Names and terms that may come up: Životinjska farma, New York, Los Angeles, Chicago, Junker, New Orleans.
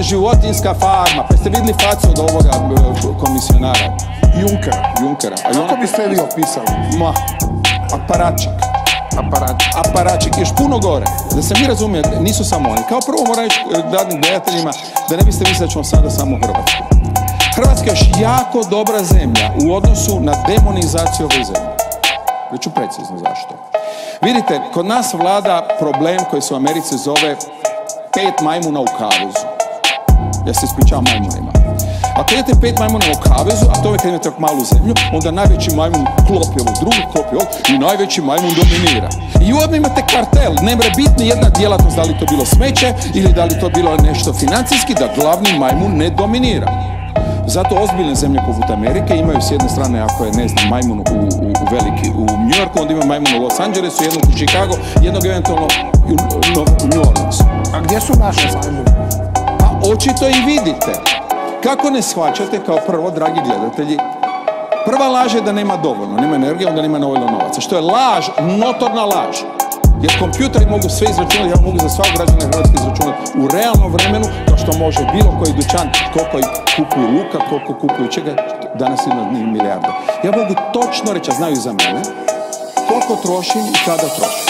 Životinjska farma. Pa ste vidjeli facu od ovoga komisionara? Junkera. Kako biste vi opisali? Aparačik. Aparačik, još puno gore. Da se mi razumije, nisu samo oni. Kao prvo moram reći glavnim gledateljima da ne biste mislili da ćemo sada samo Hrvatsku. Hrvatska je još jako dobra zemlja u odnosu na demonizaciju ove zemlje. Reću precizno zašto. Vidite, kod nas vlada problem koji se u Americi zove 5 majmuna u kavezu. Ja se ispričavam majmunima. Ako idete 5 majmuna u kavezu, a to uvijek imate tako malu zemlju, onda najveći majmun klopi ovog drugog, klopi ovog i najveći majmun dominira. I ovdje imate kartel, ne mre bitni jedna djelatnost, da li to bilo smeće ili da li to bilo nešto financijski, da glavni majmun ne dominira. Zato ozbiljne zemlje poput Amerike imaju s jedne strane, ako je, ne znam, majmun u New Yorku, onda ima majmun u Los Angelesu, jednog u Chicago, jednog eventualno u New Orleansu. A gdje su naše majmune? A očito i vidite. Kako ne shvaćate, kao prvo, dragi gledatelji, prva laž je da nema dovoljno, nema energije, onda nema dovoljno novaca. Što je laž, notorna laž. Jer kompjuteri mogu sve izračunati, ja mogu za svakog građana Hrvatske izračunati u realnom vremenu, kao što može bilo koji dućan, koliko kupuju luka, koliko kupuju čega, danas ima milijarda. Ja mogu točno reći, a znaju za mene, koliko trošim i kada trošim.